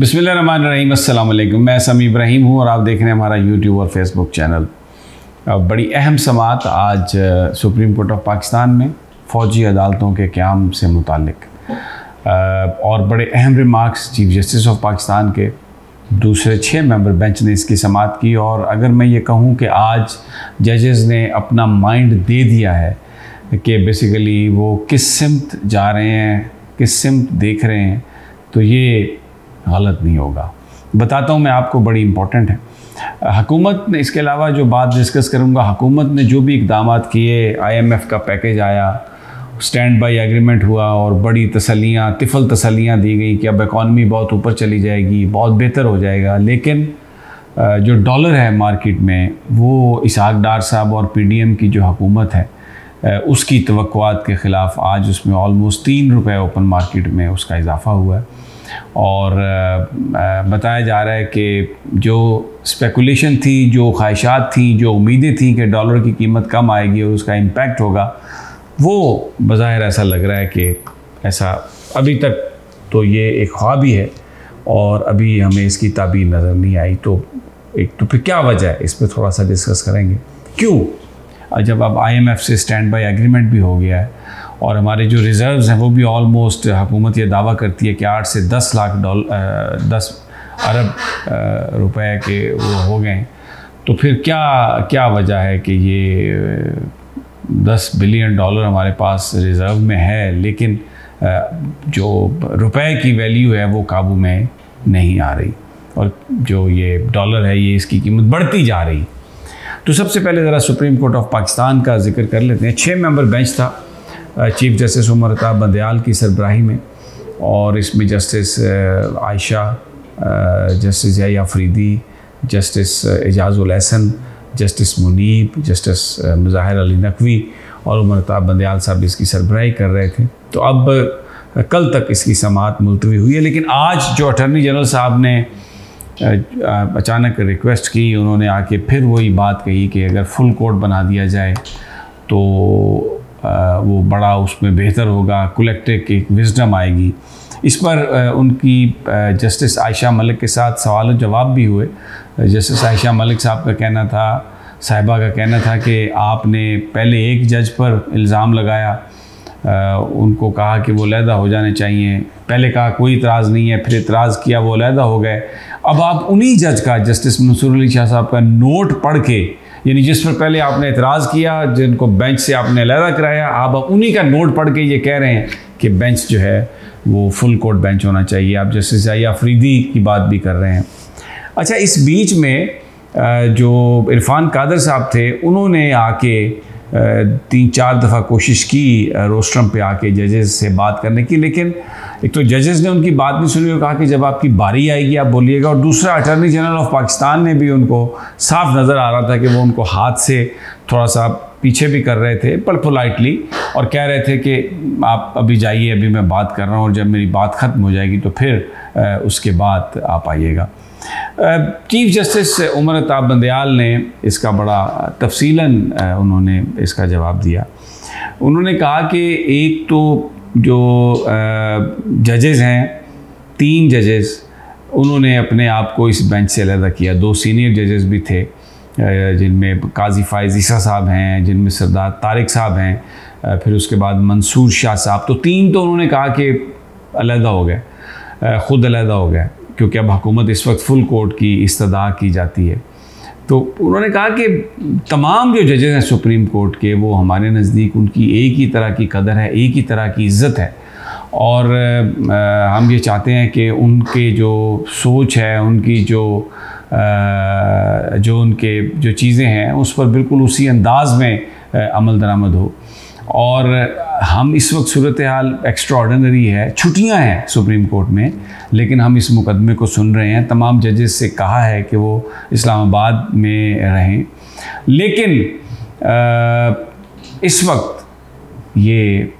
बिस्मिल्लाहिर्रहमानिर्रहीम, अस्सलाम वालेकुम। मैं सामी इब्राहिम हूँ और आप देख रहे हैं हमारा यूट्यूब और फेसबुक चैनल। बड़ी अहम समात आज सुप्रीम कोर्ट ऑफ पाकिस्तान में फ़ौजी अदालतों के क़याम से मुतालिक और बड़े अहम remarks chief justice of Pakistan के दूसरे 6 मेंबर बेंच ने इसकी समात की। और अगर मैं ये कहूँ कि आज जजेज़ ने अपना माइंड दे दिया है कि बेसिकली वो किस सिमत जा रहे हैं, किस सिमत देख रहे हैं, तो ये गलत नहीं होगा। बताता हूँ मैं आपको, बड़ी इंपॉर्टेंट है। हकूमत ने, इसके अलावा जो बात डिस्कस करूँगा, हकूमत ने जो भी इकदाम किए, IMF का पैकेज आया, स्टैंड बाई एग्रीमेंट हुआ और बड़ी तसलियाँ, तिफल तसलियाँ दी गई कि अब इकॉनमी बहुत ऊपर चली जाएगी, बहुत बेहतर हो जाएगा। लेकिन जो डॉलर है मार्केट में, वो इसहाक डार साहब और PDM की जो हुकूमत है उसकी तवक्कुआत के ख़िलाफ़ आज उसमें ऑलमोस्ट 3 रुपये ओपन मार्केट में उसका इजाफा हुआ है। और बताया जा रहा है कि जो स्पेकुलेशन थी, जो ख्वाहिशात थी, जो उम्मीदें थीं कि डॉलर की कीमत कम आएगी और उसका इम्पैक्ट होगा, वो बज़ाहिर ऐसा लग रहा है कि ऐसा अभी तक तो ये एक ख्वाब ही है और अभी हमें इसकी ताबीर नज़र नहीं आई। तो एक तो फिर क्या वजह है, इस पर थोड़ा सा डिस्कस करेंगे। क्यों जब अब IMF से स्टैंड बाई एग्रीमेंट भी हो गया है और हमारे जो रिज़र्व्स हैं वो भी ऑलमोस्ट, हुकूमत ये दावा करती है कि 8 से 10 अरब रुपए के वो हो गए, तो फिर क्या वजह है कि ये 10 बिलियन डॉलर हमारे पास रिज़र्व में है लेकिन जो रुपए की वैल्यू है वो काबू में नहीं आ रही और जो ये डॉलर है, ये इसकी कीमत बढ़ती जा रही। तो सबसे पहले ज़रा सुप्रीम कोर्ट ऑफ पाकिस्तान का जिक्र कर लेते हैं। 6 मेंबर बेंच था चीफ जस्टिस उमर अता बंदियाल की सरबराही में और इसमें justice Ayesha, justice Yahya Afridi, justice Ijazul Hasan, justice Munib, justice Mazahar Ali Naqvi और उमर अता बंदियाल साहब इसकी सरबराही कर रहे थे। तो अब कल तक इसकी समात मुलतवी हुई है, लेकिन आज जो अटर्नी जनरल साहब ने अचानक रिक्वेस्ट की, उन्होंने आके फिर वही बात कही कि अगर फुल कोर्ट बना दिया जाए तो वो बड़ा उसमें बेहतर होगा, कलेक्टिव एक विजडम आएगी। इस पर उनकी जस्टिस आयशा मलिक के साथ सवाल और जवाब भी हुए। जस्टिस आयशा मलिक साहिबा का कहना था कि आपने पहले एक जज पर इल्ज़ाम लगाया, उनको कहा कि वो अलहदा हो जाने चाहिए, पहले कहा कोई इतराज़ नहीं है, फिर इतराज़ किया, वो अलहदा हो गए। अब आप उन्हीं जज का, जस्टिस मंसूर अली शाह साहब का नोट पढ़ के, यानी जिस पर पहले आपने इतराज़ किया, जिनको बेंच से आपने अलहदा कराया, आप उन्हीं का नोट पढ़ के ये कह रहे हैं कि बेंच जो है वो फुल कोर्ट बेंच होना चाहिए। आप जस्टिस याह्या अफरीदी की बात भी कर रहे हैं। अच्छा, इस बीच में जो इरफान कादिर साहब थे, उन्होंने आके 3-4 दफ़ा कोशिश की रोस्ट्रम पे आके जजेस से बात करने की, लेकिन एक तो जजेस ने उनकी बात नहीं सुनी और कहा कि जब आपकी बारी आएगी आप बोलिएगा, और दूसरा अटॉर्नी जनरल ऑफ पाकिस्तान ने भी, उनको साफ नज़र आ रहा था कि वो उनको हाथ से थोड़ा सा पीछे भी कर रहे थे, पर पोलाइटली, और कह रहे थे कि आप अभी जाइए, अभी मैं बात कर रहा हूँ और जब मेरी बात ख़त्म हो जाएगी तो फिर उसके बाद आप आइएगा। चीफ जस्टिस उमर अता बंदियाल ने इसका बड़ा तफसीलन उन्होंने इसका जवाब दिया। उन्होंने कहा कि एक तो जो जजेज़ हैं, 3 जजेज़, उन्होंने अपने आप को इस बेंच से अलहदा किया। 2 सीनियर जजेज़ भी थे जिनमें काजी फ़ाइज़ ईसा साहब हैं, जिनमें सरदार तारिक साहब हैं, फिर उसके बाद मंसूर शाह साहब। तो 3 तो उन्होंने कहा कि अलहदा हो गए, ख़ुद अलहदा हो गए, क्योंकि अब हुकूमत इस वक्त फुल कोर्ट की इस्तदा की जाती है। तो उन्होंने कहा कि तमाम जो जजेज़ हैं सुप्रीम कोर्ट के, वो हमारे नज़दीक उनकी एक ही तरह की कदर है, एक ही तरह की इज़्ज़त है और हम ये चाहते हैं कि उनके जो सोच है, उनकी जो उनके जो चीज़ें हैं उस पर बिल्कुल उसी अंदाज में अमल दरामद हो। और हम इस वक्त सूरत हाल एक्स्ट्राऑर्डिनरी है, छुट्टियां हैं सुप्रीम कोर्ट में, लेकिन हम इस मुकदमे को सुन रहे हैं। तमाम जजेस से कहा है कि वो इस्लामाबाद में रहें, लेकिन इस वक्त ये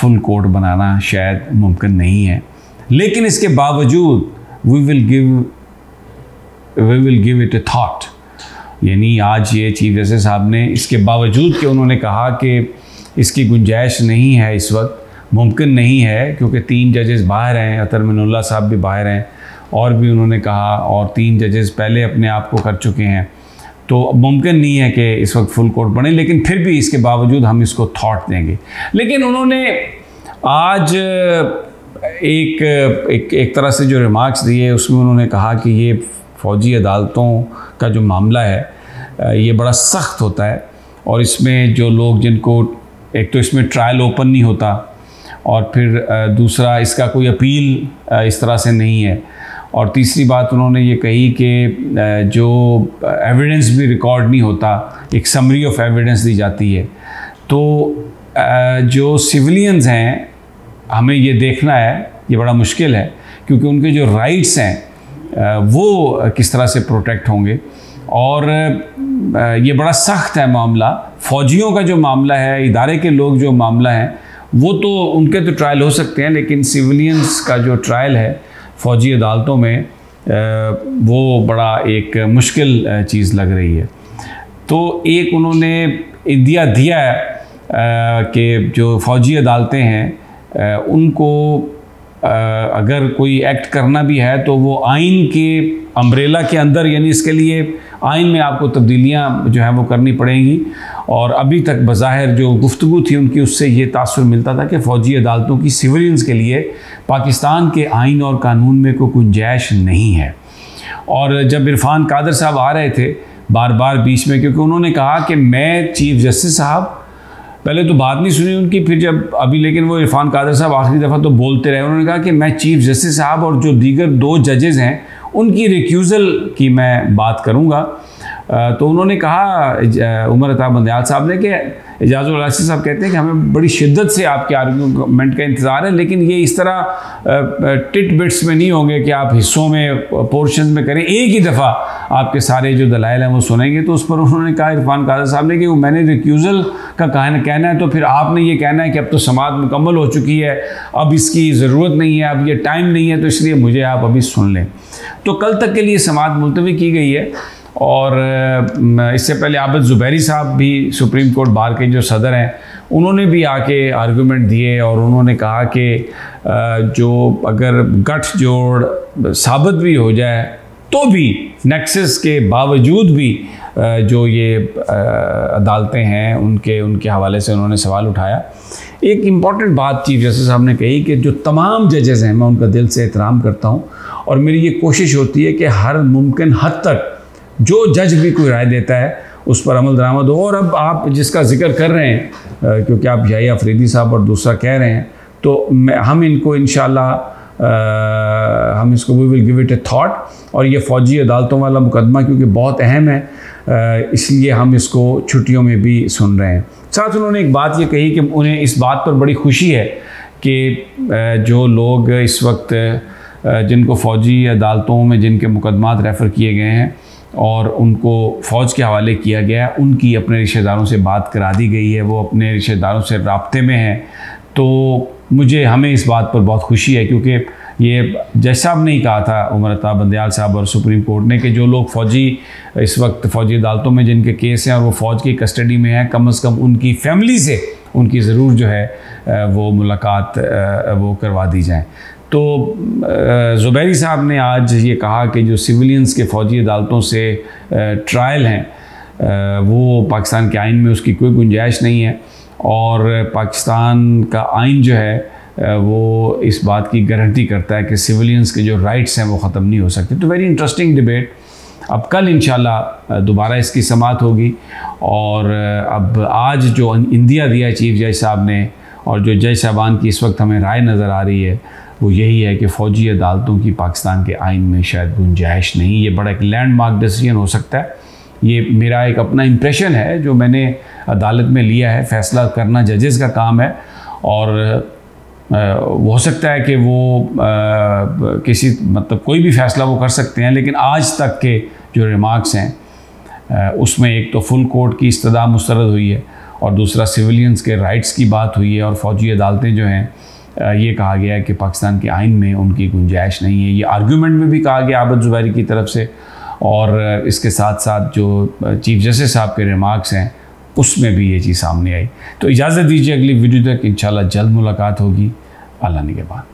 फुल कोर्ट बनाना शायद मुमकिन नहीं है, लेकिन इसके बावजूद we will give it a thought. यानी आज ये चीफ जस्टिस साहब ने, इसके बावजूद कि उन्होंने कहा कि इसकी गुंजाइश नहीं है, इस वक्त मुमकिन नहीं है, क्योंकि 3 जजेस बाहर हैं, अतरमिनुल्लाह साहब भी बाहर हैं और भी उन्होंने कहा, और 3 जजेस पहले अपने आप को कर चुके हैं। तो मुमकिन नहीं है कि इस वक्त फुल कोर्ट बने, लेकिन फिर भी इसके बावजूद हम इसको थॉट देंगे। लेकिन उन्होंने आज एक एक एक तरह से जो रिमार्क्स दिए उसमें उन्होंने कहा कि ये फ़ौजी अदालतों का जो मामला है ये बड़ा सख्त होता है, और इसमें जो लोग जिनको, एक तो इसमें ट्रायल ओपन नहीं होता, और फिर दूसरा इसका कोई अपील इस तरह से नहीं है, और तीसरी बात उन्होंने ये कही कि जो एविडेंस भी रिकॉर्ड नहीं होता, एक समरी ऑफ एविडेंस दी जाती है। तो जो सिविलियंस हैं हमें ये देखना है, ये बड़ा मुश्किल है क्योंकि उनके जो राइट्स हैं वो किस तरह से प्रोटेक्ट होंगे, और ये बड़ा सख्त है मामला। फ़ौजियों का जो मामला है, इदारे के लोग जो मामला हैं, वो तो उनके तो ट्रायल हो सकते हैं, लेकिन सिविलियंस का जो ट्रायल है फ़ौजी अदालतों में वो बड़ा एक मुश्किल चीज़ लग रही है। तो एक उन्होंने इंडिया दिया है कि जो फ़ौजी अदालतें हैं उनको अगर कोई एक्ट करना भी है तो वो आइन के अम्ब्रेला के अंदर, यानी इसके लिए आइन में आपको तब्दीलियाँ जो हैं वो करनी पड़ेंगी। और अभी तक बज़ाहिर जो गुफ्तगू थी उनकी, उससे ये तासुर मिलता था कि फ़ौजी अदालतों की सिविलियंस के लिए पाकिस्तान के आइन और कानून में कोई गुंजाइश नहीं है। और जब इरफान कादिर साहब आ रहे थे बार बार बीच में, क्योंकि उन्होंने कहा कि मैं चीफ जस्टिस साहब, पहले तो बात नहीं सुनी उनकी, फिर जब अभी, लेकिन वो इरफान कादिर साहब आखिरी दफ़ा तो बोलते रहे, उन्होंने कहा कि मैं चीफ जस्टिस साहब और जो दीगर 2 जजेज़ हैं उनकी रिक्यूज़ल की मैं बात करूंगा। तो उन्होंने कहा उमर अता बंदियाल साहब ने कि इजाज़ुल हसन साहब कहते हैं कि हमें बड़ी शिद्दत से आपके आर्गूमेंट का इंतज़ार है, लेकिन ये इस तरह टिट बिट्स में नहीं होंगे कि आप हिस्सों में, पोर्शन में करें, एक ही दफ़ा आपके सारे जो दलाइल हैं वो सुनेंगे। तो उस पर उन्होंने कहा इरफान कादिर साहब ने कि मैंने रिक्यूज़ल का कहना है, तो फिर आपने ये कहना है कि अब तो समाअत मुकम्मल हो चुकी है, अब इसकी ज़रूरत नहीं है, अब ये टाइम नहीं है, तो इसलिए मुझे आप अभी सुन लें। तो कल तक के लिए समाअत मुलतवी की गई है। और इससे पहले आबिद ज़ुबैरी साहब भी सुप्रीम कोर्ट बार के जो सदर हैं उन्होंने भी आके आर्गूमेंट दिए, और उन्होंने कहा कि जो अगर गठजोड़ साबित भी हो जाए तो भी नेक्सस के बावजूद भी जो ये अदालतें हैं उनके उनके हवाले से उन्होंने सवाल उठाया। एक इम्पॉर्टेंट बात चीफ जस्टिस साहब ने कही कि जो तमाम जजेस हैं मैं उनका दिल से एहतराम करता हूँ, और मेरी ये कोशिश होती है कि हर मुमकिन हद तक जो जज भी कोई राय देता है उस पर अमल दरामद हो। और अब आप जिसका जिक्र कर रहे हैं, क्योंकि आप याहिया अफरीदी साहब और दूसरा कह रहे हैं, तो हम इनको इंशाल्लाह हम इसको we will give it a thought. और ये फ़ौजी अदालतों वाला मुकदमा क्योंकि बहुत अहम है, इसलिए हम इसको छुट्टियों में भी सुन रहे हैं। साथ उन्होंने एक बात ये कही कि उन्हें इस बात पर बड़ी खुशी है कि जो लोग इस वक्त जिनको फ़ौजी अदालतों में जिनके मुकदमात रेफ़र किए गए हैं और उनको फ़ौज के हवाले किया गया, उनकी अपने रिश्तेदारों से बात करा दी गई है, वो अपने रिश्तेदारों से रब्ते में हैं। तो मुझे हमें इस बात पर बहुत खुशी है, क्योंकि ये जज साहब ने ही कहा था, उमर अता बंदियाल साहब और सुप्रीम कोर्ट ने, कि जो लोग फ़ौजी इस वक्त फ़ौजी अदालतों में जिनके केस हैं और वो फ़ौज की कस्टडी में हैं, कम से कम उनकी फ़ैमिली से उनकी ज़रूर जो है वो मुलाकात वो करवा दी जाए। तो ज़ुबैरी साहब ने आज ये कहा कि जो सिविलियंस के फ़ौजी अदालतों से ट्रायल हैं वो पाकिस्तान के आइन में उसकी कोई गुंजाइश नहीं है, और पाकिस्तान का आइन जो है वो इस बात की गारंटी करता है कि सिविलियंस के जो राइट्स हैं वो ख़त्म नहीं हो सकते। तो वेरी इंटरेस्टिंग डिबेट। अब कल इंशाल्लाह दोबारा इसकी समाअत होगी, और अब आज जो इंडिया दिया चीफ जज साहब ने और जो जज साहबान की इस वक्त हमें राय नज़र आ रही है वो यही है कि फ़ौजी अदालतों की पाकिस्तान के आइन में शायद गुंजाइश नहीं। ये बड़ा एक लैंडमार्क डिसीजन हो सकता है, ये मेरा एक अपना इम्प्रेशन है जो मैंने अदालत में लिया है। फ़ैसला करना जजेस का काम है, और हो सकता है कि वो किसी मतलब कोई भी फ़ैसला वो कर सकते हैं, लेकिन आज तक के जो रिमार्क्स हैं उसमें एक तो फुल कोर्ट की इस्तदा मुस्तरद हुई है, और दूसरा सिविलियंस के राइट्स की बात हुई है, और फ़ौजी अदालतें जो हैं ये कहा गया है कि पाकिस्तान के आइन में उनकी गुंजाइश नहीं है। ये आर्गूमेंट में भी कहा गया आबिद ज़ुबैरी की तरफ से, और इसके साथ साथ जो चीफ जस्टिस साहब के रिमार्क्स हैं उसमें भी ये चीज़ सामने आई। तो इजाज़त दीजिए, अगली वीडियो तक इंशाल्लाह जल्द मुलाकात होगी। अल्लाह निगहबान।